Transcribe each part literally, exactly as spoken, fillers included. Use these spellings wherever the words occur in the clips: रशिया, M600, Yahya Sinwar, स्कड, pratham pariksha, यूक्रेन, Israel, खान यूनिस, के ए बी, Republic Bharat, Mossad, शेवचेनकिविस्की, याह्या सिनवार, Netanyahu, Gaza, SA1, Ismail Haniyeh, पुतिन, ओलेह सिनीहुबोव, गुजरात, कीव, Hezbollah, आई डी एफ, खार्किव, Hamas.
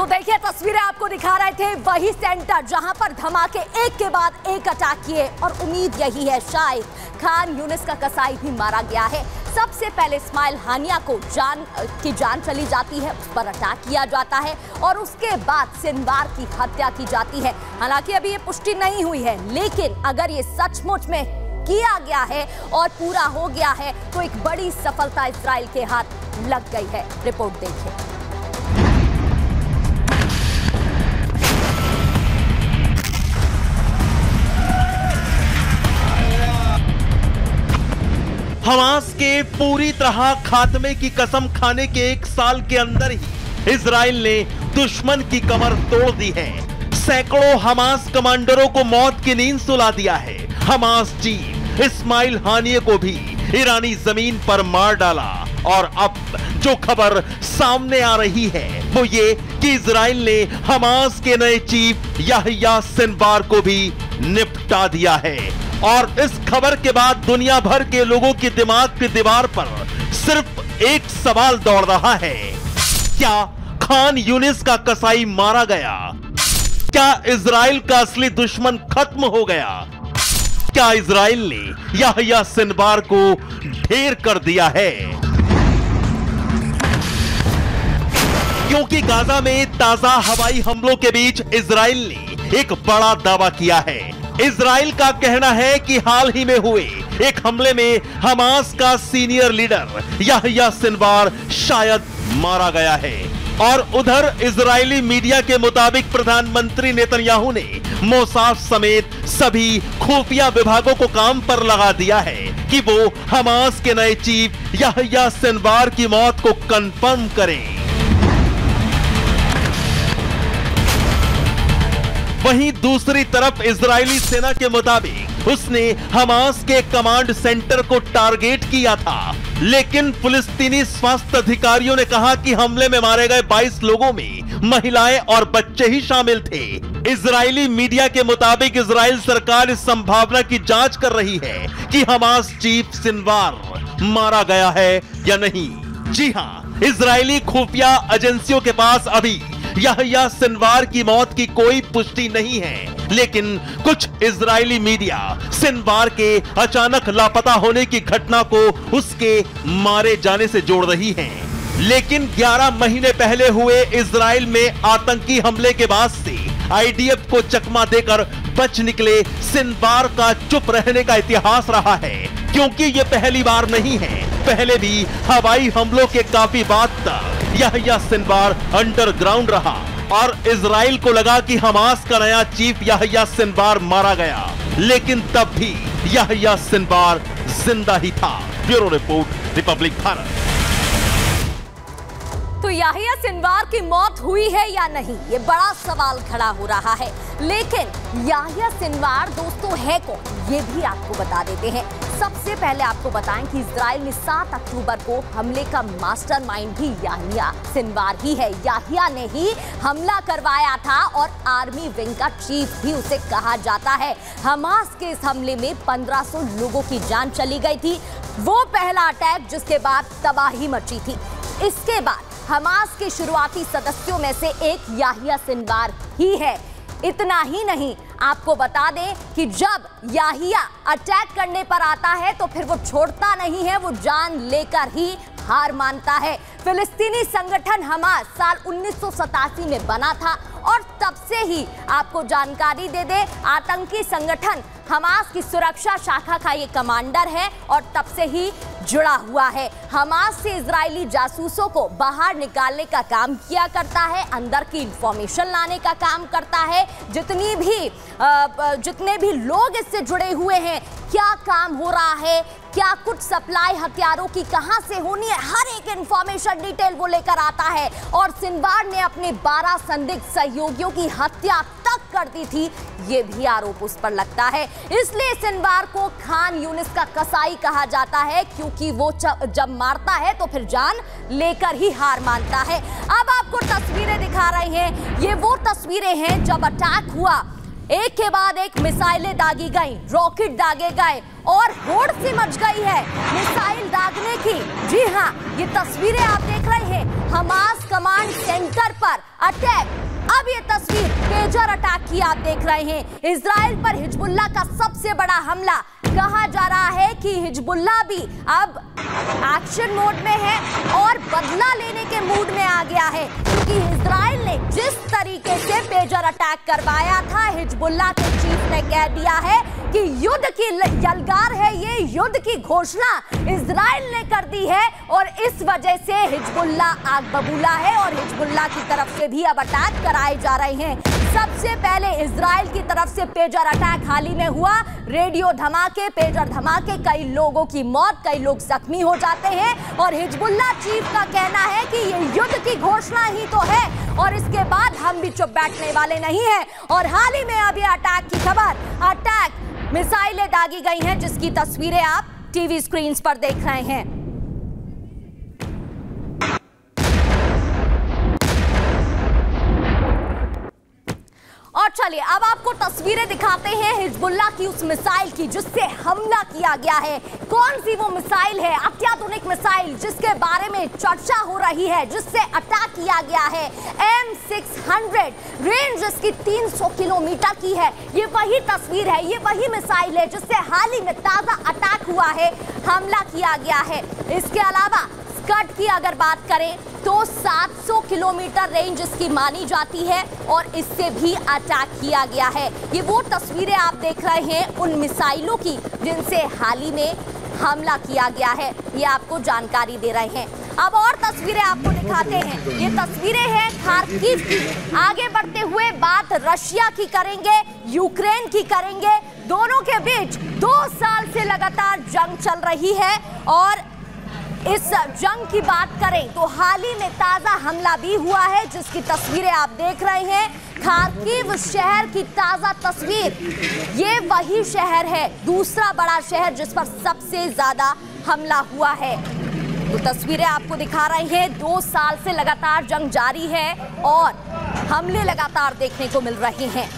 तो देखिए तस्वीरें आपको दिखा रहे थे, वही सेंटर जहां पर धमाके एक के बाद एक अटैक किए और उम्मीद यही है शायद खान यूनिस का कसाई भी मारा गया है। सबसे पहले इस्माइल हानिया को जान की जान चली जाती है, उस पर अटैक किया जाता है और उसके बाद सिनवार की हत्या की जाती है। हालांकि अभी ये पुष्टि नहीं हुई है, लेकिन अगर ये सचमुच में किया गया है और पूरा हो गया है तो एक बड़ी सफलता इजराइल के हाथ लग गई है। रिपोर्ट देखिए। हमास के पूरी तरह खात्मे की कसम खाने के एक साल के अंदर ही इजराइल ने दुश्मन की कमर तोड़ दी है। सैकड़ों हमास कमांडरों को मौत की नींद सुला दिया है। हमास चीफ इस्माइल हानिये को भी ईरानी जमीन पर मार डाला और अब जो खबर सामने आ रही है वो ये कि इजराइल ने हमास के नए चीफ याह्या सिनवार को भी निपटा दिया है। और इस खबर के बाद दुनिया भर के लोगों के दिमाग की दीवार पर सिर्फ एक सवाल दौड़ रहा है, क्या खान यूनिस का कसाई मारा गया? क्या इजराइल का असली दुश्मन खत्म हो गया? क्या इजराइल ने याह्या सिनवार को ढेर कर दिया है? क्योंकि गाजा में ताजा हवाई हमलों के बीच इजराइल ने एक बड़ा दावा किया है। इजराइल का कहना है कि हाल ही में हुए एक हमले में हमास का सीनियर लीडर याह्या सिनवार शायद मारा गया है। और उधर इजरायली मीडिया के मुताबिक प्रधानमंत्री नेतन्याहू ने मोसाद समेत सभी खुफिया विभागों को काम पर लगा दिया है कि वो हमास के नए चीफ याह्या सिनवार की मौत को कंफर्म करें। वहीं दूसरी तरफ इजरायली सेना के मुताबिक उसने हमास के कमांड सेंटर को टारगेट किया था, लेकिन फिलिस्तीनी स्वास्थ्य अधिकारियों ने कहा कि हमले में मारे गए बाईस लोगों में महिलाएं और बच्चे ही शामिल थे। इजरायली मीडिया के मुताबिक इजरायल सरकार इस संभावना की जांच कर रही है कि हमास चीफ सिनवार मारा गया है या नहीं। जी हाँ, इजरायली खुफिया एजेंसियों के पास अभी याह्या सिनवार की मौत की कोई पुष्टि नहीं है, लेकिन कुछ इजरायली मीडिया सिनवार के अचानक लापता होने की घटना को उसके मारे जाने से जोड़ रही है। लेकिन ग्यारह महीने पहले हुए इजराइल में आतंकी हमले के बाद से आई डी एफ को चकमा देकर बच निकले सिनवार का चुप रहने का इतिहास रहा है, क्योंकि ये पहली बार नहीं है। पहले भी हवाई हमलों के काफी बाद तक याह्या सिनवार अंडरग्राउंड रहा और इजराइल को लगा कि हमास का नया चीफ याह्या सिनवार मारा गया, लेकिन तब भी याह्या सिनवार जिंदा ही था। Bureau report, Republic Bharat. तो याह्या सिनवार की मौत हुई है या नहीं, ये बड़ा सवाल खड़ा हो रहा है। लेकिन याह्या सिनवार दोस्तों है कौन, ये भी आपको बता देते हैं। सबसे पहले आपको बताएं कि इजराइल में सात अक्टूबर को हमले का मास्टरमाइंड भी याह्या सिनवार ही है। याह्या ने ही हमला करवाया था और आर्मी विंग का चीफ भी उसे कहा जाता है। हमास के इस हमले में पंद्रह सौ लोगों की जान चली गई थी। वो पहला अटैक जिसके बाद तबाही मची थी। इसके बाद हमास के शुरुआती सदस्यों में से एक याह्या सिनवार ही है। इतना ही नहीं, आपको बता दें कि जब याह्या अटैक करने पर आता है तो फिर वो छोड़ता नहीं है, वो जान लेकर ही हार मानता है। फिलिस्तीनी संगठन हमास साल उन्नीस सौ सतासी में बना था और तब से ही, आपको जानकारी दे दे, आतंकी संगठन हमास की सुरक्षा शाखा का ये कमांडर है और तब से ही जुड़ा हुआ है। हमास से इजरायली जासूसों को बाहर निकालने का काम किया करता है, अंदर की इंफॉर्मेशन लाने का काम करता है। जितनी भी जितने भी लोग इससे जुड़े हुए हैं, क्या काम हो रहा है, क्या कुछ सप्लाई हथियारों की कहां से होनी है, हर एक इंफॉर्मेशन डिटेल वो लेकर आता है। और सिनवार ने अपने बारह संदिग्ध सहयोगियों की हत्या तक कर दी थी, ये भी आरोप उस पर लगता है। इसलिए सिनवार को खान यूनिस का कसाई कहा जाता है, क्योंकि वो जब मारता है तो फिर जान लेकर ही हार मानता है। अब आपको तस्वीरें दिखा रही हैं, ये वो तस्वीरें हैं जब अटैक हुआ, एक के बाद एक मिसाइलें दागी गई, रॉकेट दागे गए और होड़ से मच गई है मिसाइल दागने की। जी हाँ, ये तस्वीरें आप देख रहे हैं। हमास कमांड सेंटर पर पर अटैक। अब ये तस्वीर पेजर अटैक की आप देख रहे हैं। इजराइल पर हिजबुल्लाह का सबसे बड़ा हमला। कहा जा रहा है कि हिजबुल्लाह भी अब एक्शन मोड में है और बदला लेने के मूड में आ गया है, क्योंकि इजराइल ने जिस तरीके से पेजर अटैक करवाया था, हिजबुल्लाह के चीफ ने कह दिया है कि युद्ध की यलगार है, ये युद्ध की घोषणा इजराइल ने कर दी है और इस वजह से हिजबुल्लाह आग बबूला है और हिजबुल्लाह की तरफ से भी अब अटैक कराए जा रहे हैं। सबसे पहले इजराइल की तरफ से पेजर अटैक हाल ही में हुआ। रेडियो धमाके, पेजर धमाके, कई लोगों की मौत, कई लोग जख्मी हो जाते हैं और हिजबुल्लाह चीफ का कहना है कि ये युद्ध की घोषणा ही तो है और इसके बाद हम भी चुप बैठने वाले नहीं है। और हाल ही में अब ये अटैक की खबर, अटैक मिसाइलें दागी गई हैं, जिसकी तस्वीरें आप टीवी स्क्रीन्स पर देख रहे हैं। और चलिए अब आपको तस्वीरें दिखाते हैं हिजबुल्लाह की उस मिसाइल की जिससे हमला किया गया है। कौन सी वो मिसाइल है? अत्याधुनिक मिसाइल जिसके बारे में चर्चा हो रही है, जिससे अटैक किया गया है। एम सिक्स हंड्रेड, रेंज इसकी तीन सौ किलोमीटर की है। ये वही तस्वीर है, ये वही मिसाइल है जिससे हाल ही में ताजा अटैक हुआ है, हमला किया गया है। इसके अलावा स्कड की अगर बात करें तो सात सौ किलोमीटर रेंज इसकी मानी जाती है और इससे भी अटैक किया गया है। ये वो तस्वीरें आप देख रहे हैं उन मिसाइलों की जिनसे हाल ही में हमला किया गया है, ये आपको जानकारी दे रहे हैं। अब और तस्वीरें आपको दिखाते हैं। ये तस्वीरें हैं खार्किव की। आगे बढ़ते हुए बात रशिया की करेंगे, यूक्रेन की करेंगे। दोनों के बीच दो साल से लगातार जंग चल रही है और इस जंग की बात करें तो हाल ही में ताजा हमला भी हुआ है, जिसकी तस्वीरें आप देख रहे हैं। खार्किव शहर की ताजा तस्वीर, ये वही शहर है, दूसरा बड़ा शहर जिस पर सबसे ज्यादा हमला हुआ है। तो तस्वीरें आपको दिखा रही हैं। दो साल से लगातार जंग जारी है और हमले लगातार देखने को मिल रहे हैं।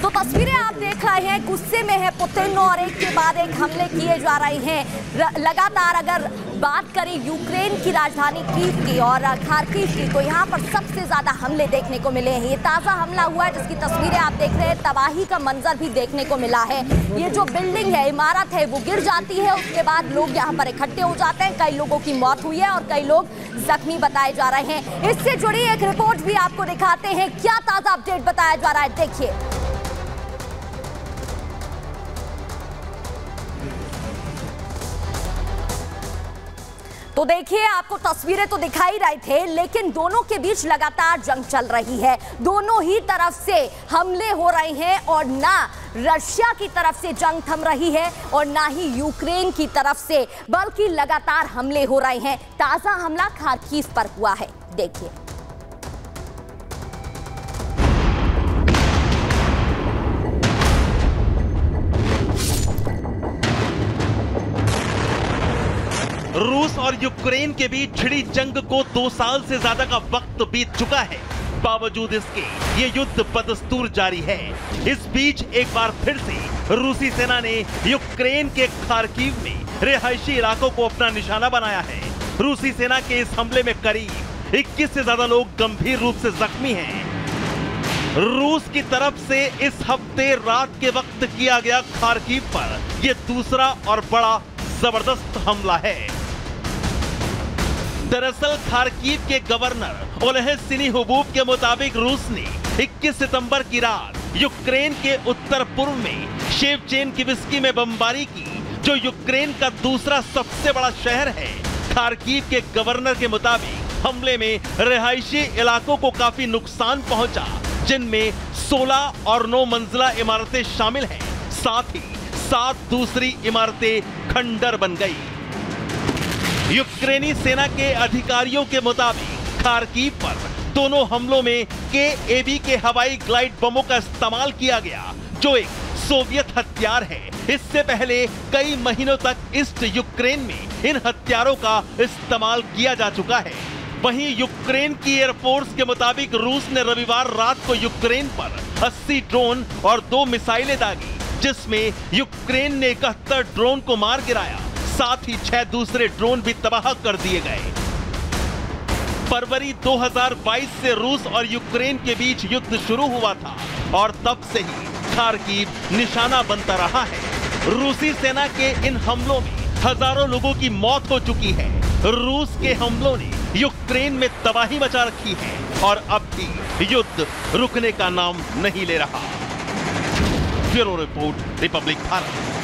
तो तस्वीरें आप देख रहे हैं। गुस्से में है पुतिन और एक के बाद एक हमले किए जा रहे हैं लगातार। अगर बात करें यूक्रेन की राजधानी कीव की और खार्किव की तो यहाँ पर सबसे ज्यादा हमले देखने को मिले हैं। ये ताजा हमला हुआ है जिसकी तस्वीरें आप देख रहे हैं। तबाही का मंजर भी देखने को मिला है। ये जो बिल्डिंग है, इमारत है, वो गिर जाती है, उसके बाद लोग यहाँ पर इकट्ठे हो जाते हैं। कई लोगों की मौत हुई है और कई लोग जख्मी बताए जा रहे हैं। इससे जुड़ी एक रिपोर्ट भी आपको दिखाते हैं। क्या ताजा अपडेट बताया जा रहा है, देखिए। तो देखिए, आपको तस्वीरें तो दिखाई रहे थे, लेकिन दोनों के बीच लगातार जंग चल रही है। दोनों ही तरफ से हमले हो रहे हैं और ना रशिया की तरफ से जंग थम रही है और ना ही यूक्रेन की तरफ से, बल्कि लगातार हमले हो रहे हैं। ताजा हमला खार्किव पर हुआ है, देखिए। रूस और यूक्रेन के बीच छिड़ी जंग को दो साल से ज्यादा का वक्त बीत चुका है। बावजूद इसके ये युद्ध बदस्तूर जारी है। इस बीच एक बार फिर से रूसी सेना ने यूक्रेन के खार्किव में रिहायशी इलाकों को अपना निशाना बनाया है। रूसी सेना के इस हमले में करीब इक्कीस से ज्यादा लोग गंभीर रूप से जख्मी हैं। रूस की तरफ से इस हफ्ते रात के वक्त किया गया खार्किव पर यह दूसरा और बड़ा जबरदस्त हमला है। दरअसल खार्किव के गवर्नर ओलेह सिनीहुबोव के मुताबिक रूस ने इक्कीस सितंबर की रात यूक्रेन के उत्तर पूर्व में शेवचेनकिविस्की में बमबारी की, जो यूक्रेन का दूसरा सबसे बड़ा शहर है। खार्किव के गवर्नर के मुताबिक हमले में रिहायशी इलाकों को काफी नुकसान पहुंचा, जिनमें सोलह और नौ मंजिला इमारतें शामिल हैं। साथ ही सात दूसरी इमारतें खंडर बन गई। यूक्रेनी सेना के अधिकारियों के मुताबिक खार्किव पर दोनों हमलों में के ए बी के हवाई ग्लाइड बमों का इस्तेमाल किया गया, जो एक सोवियत हथियार है। इससे पहले कई महीनों तक ईस्ट यूक्रेन में इन हथियारों का इस्तेमाल किया जा चुका है। वहीं यूक्रेन की एयरफोर्स के मुताबिक रूस ने रविवार रात को यूक्रेन पर अस्सी ड्रोन और दो मिसाइलें दागी, जिसमें यूक्रेन ने इकहत्तर ड्रोन को मार गिराया। साथ ही छह दूसरे ड्रोन भी तबाह कर दिए गए। फरवरी दो हज़ार बाईस से रूस और यूक्रेन के बीच युद्ध शुरू हुआ था और तब से ही खार्किव निशाना बनता रहा है। रूसी सेना के इन हमलों में हजारों लोगों की मौत हो चुकी है। रूस के हमलों ने यूक्रेन में तबाही मचा रखी है और अब भी युद्ध रुकने का नाम नहीं ले रहा। Bureau report, Republic Bharat.